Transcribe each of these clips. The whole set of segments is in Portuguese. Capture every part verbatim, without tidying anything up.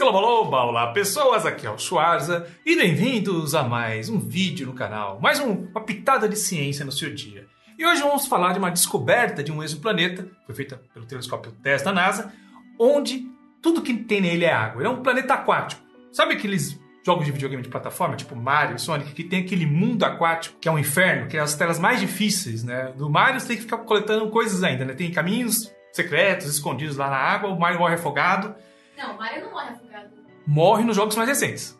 Escalobaloba, olá pessoas, aqui é o Schwarz e bem-vindos a mais um vídeo no canal, mais um, uma pitada de ciência no seu dia. E hoje vamos falar de uma descoberta de um exoplaneta, foi feita pelo telescópio TESS da NASA, onde tudo que tem nele é água. Ele é um planeta aquático. Sabe aqueles jogos de videogame de plataforma, tipo Mario e Sonic, que tem aquele mundo aquático, que é um inferno, que é as telas mais difíceis, né? No Mario você tem que ficar coletando coisas ainda, né? Tem caminhos secretos, escondidos lá na água, o Mario morre afogado. Não, o Mario não morre afogado. Morre nos jogos mais recentes.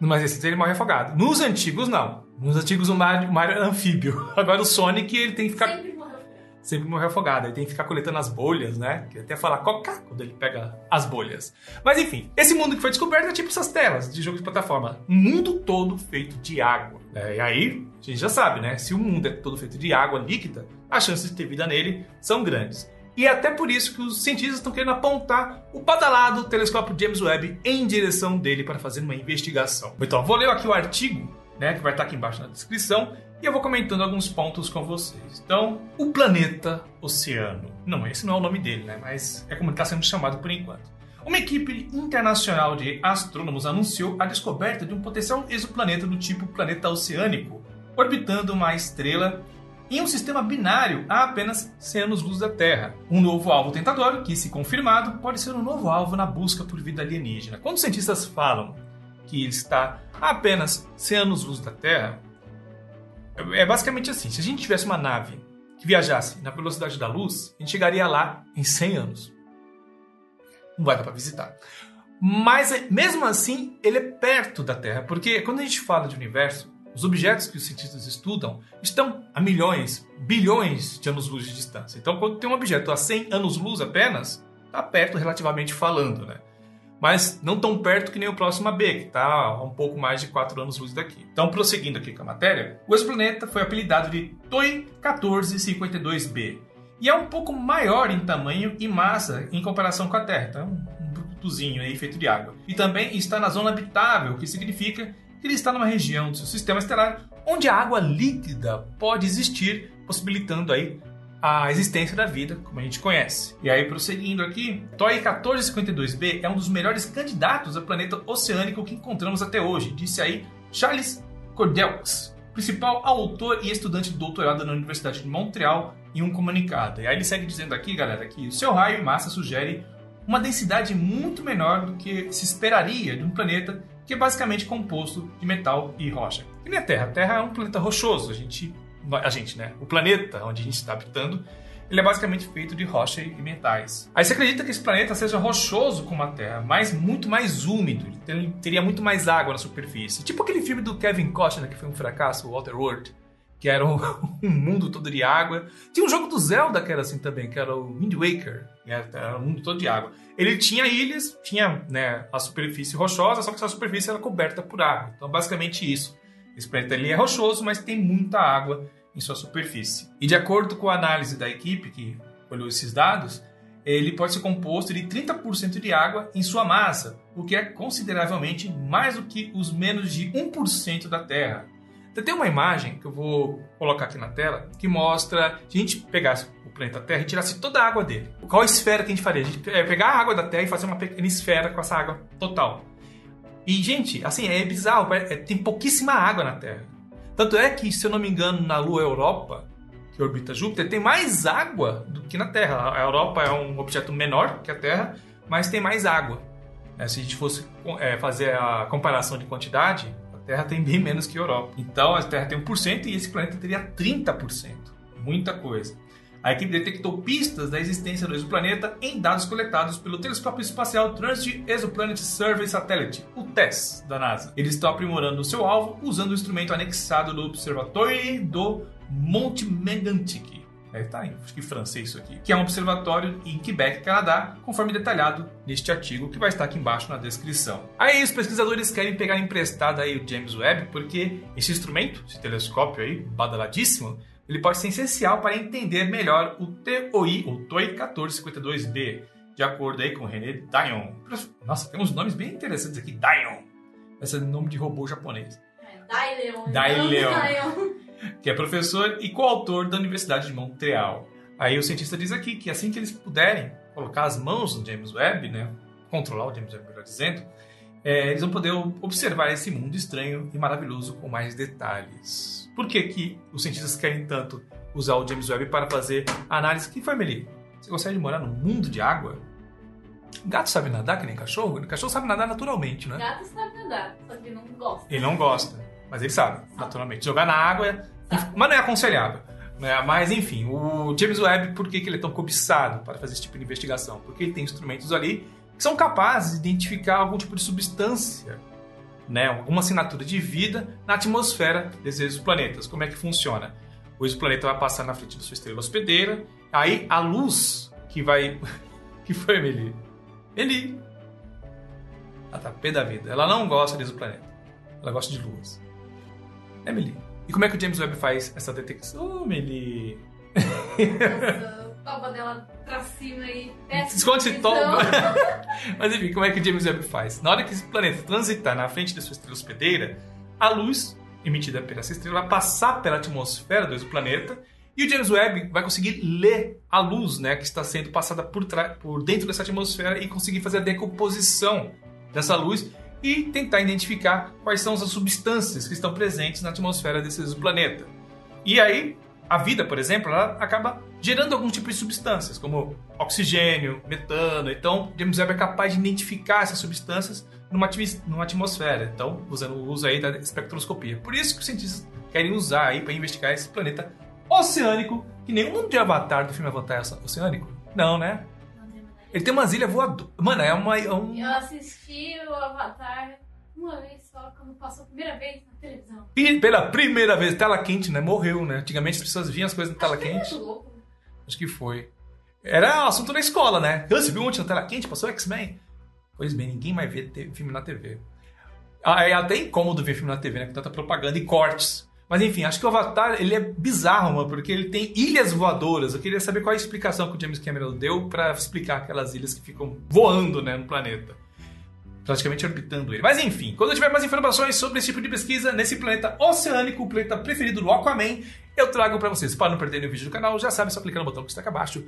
Nos mais recentes ele morre afogado. Nos antigos, não. Nos antigos o Mario, o Mario é anfíbio. Agora o Sonic, ele tem que ficar... Sempre morre afogado. Sempre morre afogado. Ele tem que ficar coletando as bolhas, né? Que até fala coca quando ele pega as bolhas. Mas enfim, esse mundo que foi descoberto é tipo essas telas de jogos de plataforma. Um mundo todo feito de água. É, e aí, a gente já sabe, né? Se o mundo é todo feito de água líquida, as chances de ter vida nele são grandes. E é até por isso que os cientistas estão querendo apontar o badalado telescópio James Webb em direção dele para fazer uma investigação. Então, vou ler aqui o artigo, né, que vai estar aqui embaixo na descrição, e eu vou comentando alguns pontos com vocês. Então, o planeta Oceano. Não, esse não é o nome dele, né, mas é como ele está sendo chamado por enquanto. Uma equipe internacional de astrônomos anunciou a descoberta de um potencial exoplaneta do tipo planeta oceânico, orbitando uma estrela em um sistema binário a apenas cem anos-luz da Terra. Um novo alvo tentador, que, se confirmado, pode ser um novo alvo na busca por vida alienígena. Quando os cientistas falam que ele está a apenas cem anos-luz da Terra, é basicamente assim. Se a gente tivesse uma nave que viajasse na velocidade da luz, a gente chegaria lá em cem anos. Não vai dar para visitar. Mas, mesmo assim, ele é perto da Terra, porque quando a gente fala de universo, os objetos que os cientistas estudam estão a milhões, bilhões de anos-luz de distância. Então, quando tem um objeto a cem anos-luz apenas, está perto relativamente falando, né? Mas não tão perto que nem o próximo A B, que está a um pouco mais de quatro anos-luz daqui. Então, prosseguindo aqui com a matéria, o exoplaneta foi apelidado de T O I um quatro cinco dois b e é um pouco maior em tamanho e massa em comparação com a Terra. Então, um brucutuzinho aí feito de água. E também está na zona habitável, o que significa que ele está numa região do seu sistema estelar onde a água líquida pode existir, possibilitando aí a existência da vida, como a gente conhece. E aí, prosseguindo aqui, T O I um quatro cinco dois b é um dos melhores candidatos a planeta oceânico que encontramos até hoje, disse aí Charles Cordelques, principal autor e estudante de doutorado na Universidade de Montreal, em um comunicado. E aí ele segue dizendo aqui, galera, que o seu raio e massa sugere uma densidade muito menor do que se esperaria de um planeta que é basicamente composto de metal e rocha. E nem a Terra. A Terra é um planeta rochoso. A gente, a gente, né? O planeta onde a gente está habitando, ele é basicamente feito de rocha e metais. Aí você acredita que esse planeta seja rochoso como a Terra, mas muito mais úmido. Ele teria muito mais água na superfície. Tipo aquele filme do Kevin Costner, que foi um fracasso, o Walter World, que era um, um mundo todo de água. Tinha um jogo do Zelda que era assim também, que era o Wind Waker, né? Era um mundo todo de água. Ele tinha ilhas, tinha, né, a superfície rochosa, só que essa superfície era coberta por água. Então, basicamente isso. Esse planeta ali é rochoso, mas tem muita água em sua superfície. E de acordo com a análise da equipe que olhou esses dados, ele pode ser composto de trinta por cento de água em sua massa, o que é consideravelmente mais do que os menos de um por cento da Terra. Tem uma imagem que eu vou colocar aqui na tela que mostra se a gente pegasse o planeta Terra e tirasse toda a água dele. Qual esfera que a gente faria? A gente pegar a água da Terra e fazer uma pequena esfera com essa água total. E, gente, assim, é bizarro. Tem pouquíssima água na Terra. Tanto é que, se eu não me engano, na Lua Europa, que orbita Júpiter, tem mais água do que na Terra. A Europa é um objeto menor que a Terra, mas tem mais água. Se a gente fosse fazer a comparação de quantidade, Terra tem bem menos que a Europa. Então, a Terra tem um por cento e esse planeta teria trinta por cento. Muita coisa. A equipe detectou pistas da existência do exoplaneta em dados coletados pelo telescópio espacial Transit Exoplanet Survey Satellite, o TESS, da NASA. Eles estão aprimorando o seu alvo usando o instrumento anexado do Observatório do Monte Megantic. É, tá, acho que francês isso aqui. Que é um observatório em Quebec, Canadá, conforme detalhado neste artigo, que vai estar aqui embaixo na descrição. Aí os pesquisadores querem pegar emprestado aí o James Webb, porque esse instrumento, esse telescópio aí, badaladíssimo, ele pode ser essencial para entender melhor o T O I, ou T O I um quatro cinco dois b, de acordo aí com o René Doyon. Nossa, tem uns nomes bem interessantes aqui. Doyon. Esse é nome de robô japonês. É, Doyon. Que é professor e coautor da Universidade de Montreal. Aí o cientista diz aqui que assim que eles puderem colocar as mãos no James Webb, né, controlar, o James Webb, melhor dizendo, é, eles vão poder observar esse mundo estranho e maravilhoso com mais detalhes. Por que que os cientistas querem tanto usar o James Webb para fazer análise? Que família? Você gostaria de morar num mundo de água? Gato sabe nadar que nem cachorro? O cachorro sabe nadar naturalmente, né? Gato sabe nadar, só que ele não gosta. Ele não gosta, mas ele sabe, sabe. naturalmente. Jogar na água, sabe. Mas não é aconselhável. Né? Mas, enfim, o James Webb, por que, que ele é tão cobiçado para fazer esse tipo de investigação? Porque ele tem instrumentos ali que são capazes de identificar algum tipo de substância, né? Alguma assinatura de vida na atmosfera desses planetas. Como é que funciona? O exoplaneta vai passar na frente da sua estrela hospedeira, aí a luz que vai... que foi, Emily? Emily! Ela tá pé da vida. Ela não gosta de exoplaneta. Ela gosta de luas. É, Emily? E como é que o James Webb faz essa detecção? Oh, Emily! Nossa, toba dela pra cima e... Esconde-se, toba! Mas enfim, como é que o James Webb faz? Na hora que esse planeta transitar na frente da sua estrela hospedeira, a luz emitida pela essa estrela vai passar pela atmosfera do exoplaneta e o James Webb vai conseguir ler a luz, né, que está sendo passada por, por dentro dessa atmosfera e conseguir fazer a decomposição dessa luz e tentar identificar quais são as substâncias que estão presentes na atmosfera desse exoplaneta. E aí, a vida, por exemplo, ela acaba gerando algum tipo de substâncias, como oxigênio, metano. Então, James Webb é capaz de identificar essas substâncias numa, numa atmosfera. Então, usando o uso aí da espectroscopia. Por isso que os cientistas querem usar aí para investigar esse planeta oceânico, que nem o mundo de Avatar do filme Avatar é oceânico. Não, né? Ele tem umas ilhas voadoras. Mano, é uma... É um... Eu assisti o Avatar uma vez só, quando passou a primeira vez na televisão. E pela primeira vez, tela quente, né? Morreu, né? Antigamente as pessoas viam as coisas na tela quente. Louco. Acho que foi. Era um assunto na escola, né? Eu, você viu ontem na tela quente, passou X-Men. Pois bem, ninguém mais vê filme na T V. É até incômodo ver filme na T V, né? Com tanta propaganda e cortes. Mas enfim, acho que o Avatar, ele é bizarro, mano, porque ele tem ilhas voadoras. Eu queria saber qual é a explicação que o James Cameron deu para explicar aquelas ilhas que ficam voando, né, no planeta. Praticamente orbitando ele. Mas enfim, quando eu tiver mais informações sobre esse tipo de pesquisa nesse planeta oceânico, o planeta preferido do Aquaman, eu trago para vocês. Para não perder nenhum vídeo do canal, já sabe, é só clicar no botão que está aqui abaixo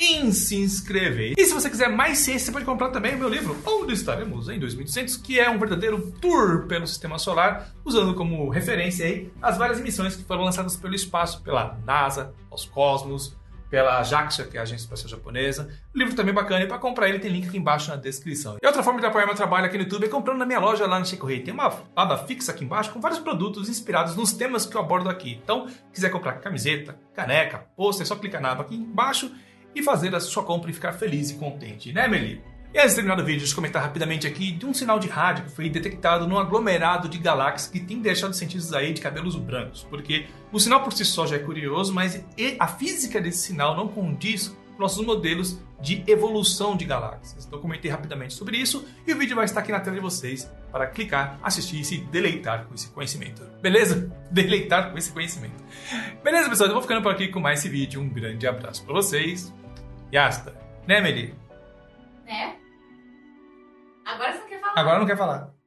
e se inscrever. E se você quiser mais ciência, você pode comprar também o meu livro Onde Estaremos em dois mil e duzentos, que é um verdadeiro tour pelo Sistema Solar, usando como referência aí as várias missões que foram lançadas pelo espaço, pela NASA, aos Cosmos, pela JAXA, que é a Agência Espacial Japonesa. O livro também bacana, e para comprar ele tem link aqui embaixo na descrição. E outra forma de apoiar meu trabalho aqui no YouTube é comprando na minha loja lá no Chico Rei. Tem uma aba fixa aqui embaixo com vários produtos inspirados nos temas que eu abordo aqui. Então, se quiser comprar camiseta, caneca, pôster, é só clicar na aba aqui embaixo e fazer a sua compra e ficar feliz e contente, né, Meli? E antes de terminar o vídeo, deixa eu comentar rapidamente aqui de um sinal de rádio que foi detectado num aglomerado de galáxias que tem deixado os cientistas aí de cabelos brancos, porque o sinal por si só já é curioso, mas a física desse sinal não condiz com nossos modelos de evolução de galáxias. Então comentei rapidamente sobre isso e o vídeo vai estar aqui na tela de vocês para clicar, assistir e se deleitar com esse conhecimento. Beleza? Deleitar com esse conhecimento. Beleza, pessoal? Eu vou ficando por aqui com mais esse vídeo. Um grande abraço para vocês. E hasta. Né, Meli? Né? Agora você não quer falar. Agora não quer falar.